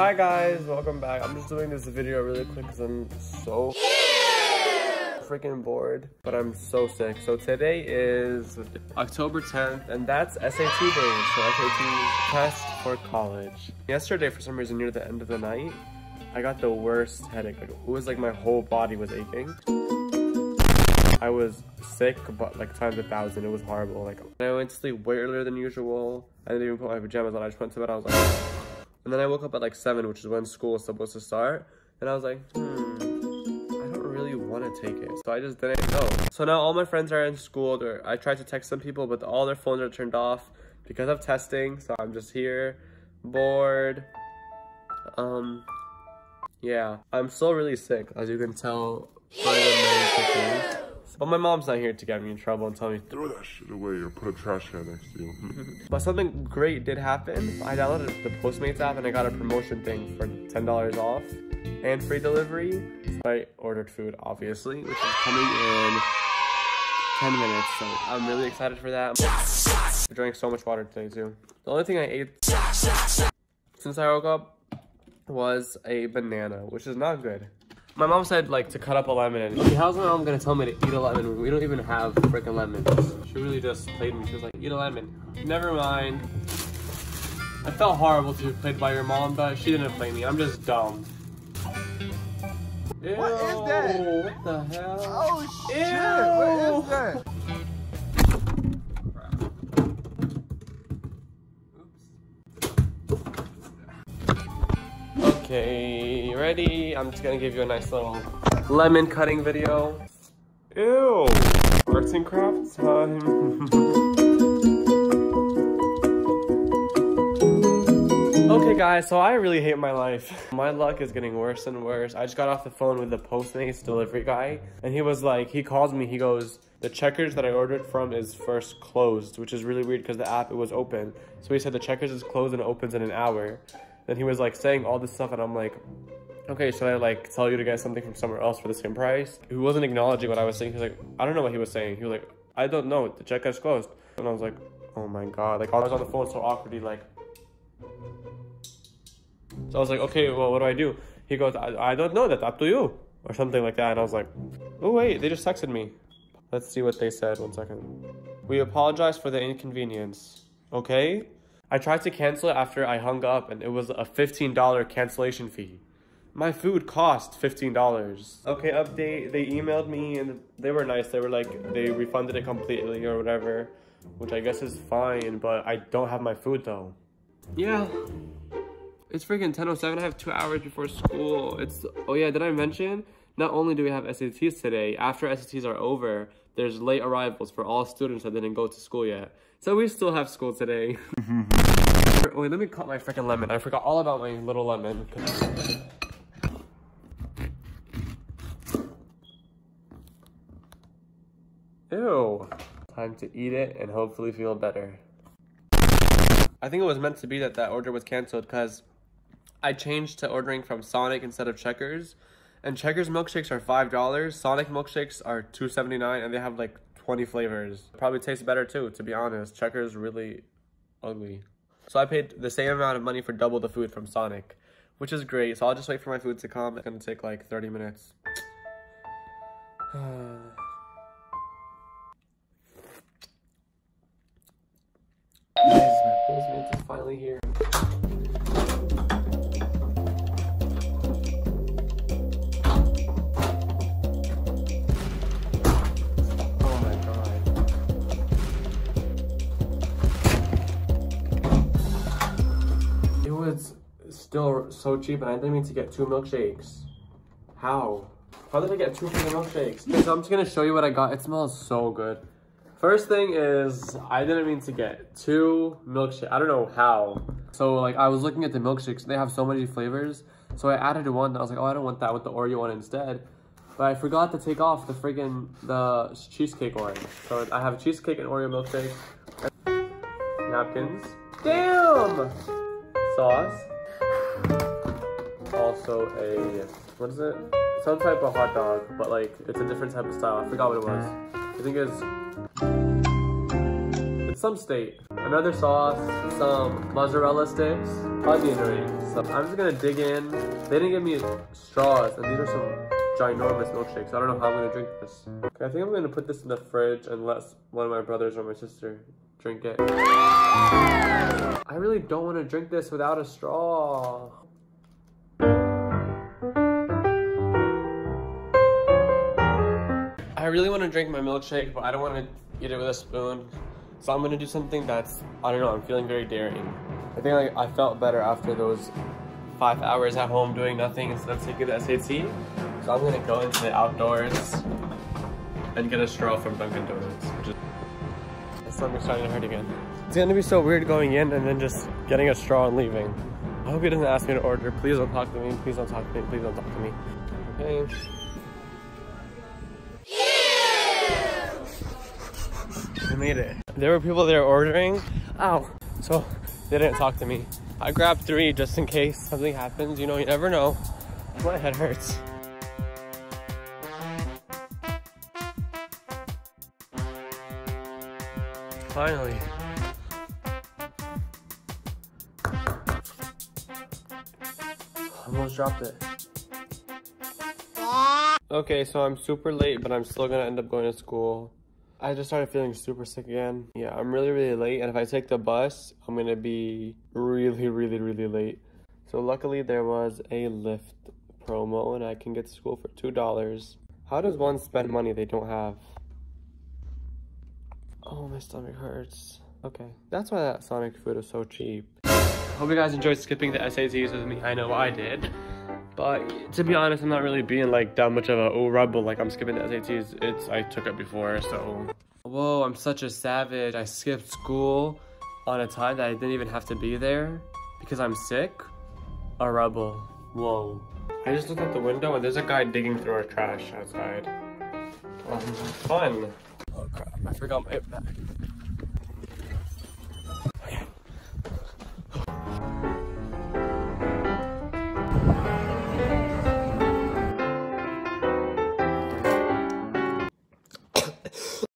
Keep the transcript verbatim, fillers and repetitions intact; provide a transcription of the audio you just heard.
Hi guys, welcome back. I'm just doing this video really quick because I'm so freaking bored, but I'm so sick. So today is October tenth, and that's S A T day, so S A T test for college. Yesterday, for some reason, near the end of the night, I got the worst headache. Like, it was like my whole body was aching. I was sick, but like times a thousand. It was horrible. Like, I went to sleep way earlier than usual. I didn't even put my pajamas on. I just went to bed. I was like, and then I woke up at like seven, which is when school is supposed to start. And I was like, hmm, I don't really want to take it. So I just didn't go. So now all my friends are in school. I tried to text some people, but all their phones are turned off because of testing. So I'm just here, bored. Um. Yeah, I'm still really sick, as you can tell by the many pictures. But my mom's not here to get me in trouble and tell me, throw that shit away or put a trash can next to you. But something great did happen. I downloaded the Postmates app and I got a promotion thing for ten dollars off and free delivery. So I ordered food, obviously, which is coming in ten minutes. So I'm really excited for that. I drank so much water today too. The only thing I ate since I woke up was a banana, which is not good. My mom said, like, to cut up a lemon. And, okay, how's my mom gonna tell me to eat a lemon? We don't even have freaking lemons. She really just played me. She was like, eat a lemon. Never mind. I felt horrible to be played by your mom, but she didn't play me. I'm just dumb. Ew, what is that? What the hell? Oh, shit. Ew. What is that? Okay, ready? I'm just gonna give you a nice little lemon cutting video. Ew! Arts and crafts time! Okay guys, so I really hate my life. My luck is getting worse and worse. I just got off the phone with the Postmates delivery guy, and he was like, he calls me, he goes, the Checkers that I ordered from is first closed, which is really weird because the app, it was open. So he said the Checkers is closed and it opens in an hour. And he was like saying all this stuff and I'm like, okay, should I like tell you to get something from somewhere else for the same price? He wasn't acknowledging what I was saying. He was like, I don't know what he was saying. He was like, I don't know, the Checkers closed. And I was like, oh my God. Like I was on the phone so awkwardly like. So I was like, okay, well, what do I do? He goes, I, I don't know, that's up to you. Or something like that. And I was like, oh wait, they just texted me. Let's see what they said, one second. We apologize for the inconvenience, okay? I tried to cancel it after I hung up and it was a fifteen dollar cancellation fee. My food cost fifteen dollars. Okay, update, they emailed me and they were nice. They were like, they refunded it completely or whatever, which I guess is fine, but I don't have my food though. Yeah, it's freaking ten oh seven, I have two hours before school. It's, oh yeah, did I mention? Not only do we have S A Ts today, after S A Ts are over, there's late arrivals for all students that didn't go to school yet. So we still have school today. Wait, let me cut my freaking lemon. I forgot all about my little lemon. Ew. Time to eat it and hopefully feel better. I think it was meant to be that that order was canceled because I changed to ordering from Sonic instead of Checkers. And Checkers milkshakes are five dollars, Sonic milkshakes are two seventy-nine, and they have like twenty flavors. Probably tastes better too, to be honest. Checkers really ugly. So I paid the same amount of money for double the food from Sonic, which is great. So I'll just wait for my food to come. It's gonna take like thirty minutes. Guys, my Postmates is finally here. Still so cheap, and I didn't mean to get two milkshakes. How? How did I get two freaking milkshakes? Okay, so I'm just gonna show you what I got. It smells so good. First thing is, I didn't mean to get two milkshakes. I don't know how. So like, I was looking at the milkshakes. They have so many flavors. So I added one. And I was like, oh, I don't want that with the Oreo one instead. But I forgot to take off the freaking the cheesecake orange. So I have a cheesecake and Oreo milkshake. Napkins. Damn. Sauce. Also a, what is it? Some type of hot dog, but like, it's a different type of style. I forgot what it was. I think it's, it's some state. Another sauce, some mozzarella sticks, onion rings. So I'm just gonna dig in. They didn't give me straws, and these are some ginormous milkshakes. I don't know how I'm gonna drink this. Okay, I think I'm gonna put this in the fridge and let one of my brothers or my sister drink it. I really don't wanna drink this without a straw. I really wanna drink my milkshake, but I don't wanna eat it with a spoon. So I'm gonna do something that's, I don't know, I'm feeling very daring. I think like, I felt better after those five hours at home doing nothing instead of taking the S A T. So I'm gonna go into the outdoors and get a straw from Dunkin' Donuts. Which is... My stomach's starting to hurt again. It's gonna be so weird going in and then just getting a straw and leaving. I hope he doesn't ask me to order. Please don't talk to me, please don't talk to me, please don't talk to me. Okay. I made it. There were people there ordering. Ow. So they didn't talk to me. I grabbed three just in case something happens. You know, you never know. My head hurts. Finally. Almost dropped it. Okay, so I'm super late, but I'm still gonna end up going to school. I just started feeling super sick again. Yeah, I'm really, really late, and if I take the bus, I'm gonna be really, really, really late. So luckily there was a Lyft promo, and I can get to school for two dollars. How does one spend money they don't have? Oh, my stomach hurts. Okay, that's why that Sonic food is so cheap. Hope you guys enjoyed skipping the S A Ts with me. I know I did. But to be honest, I'm not really being like that much of a oh rebel. Like I'm skipping the S A Ts. It's I took it before, so. Whoa, I'm such a savage. I skipped school on a time that I didn't even have to be there because I'm sick. A rebel. Whoa. I just looked out the window and there's a guy digging through our trash outside. Um, fun. Oh crap! I forgot my bag.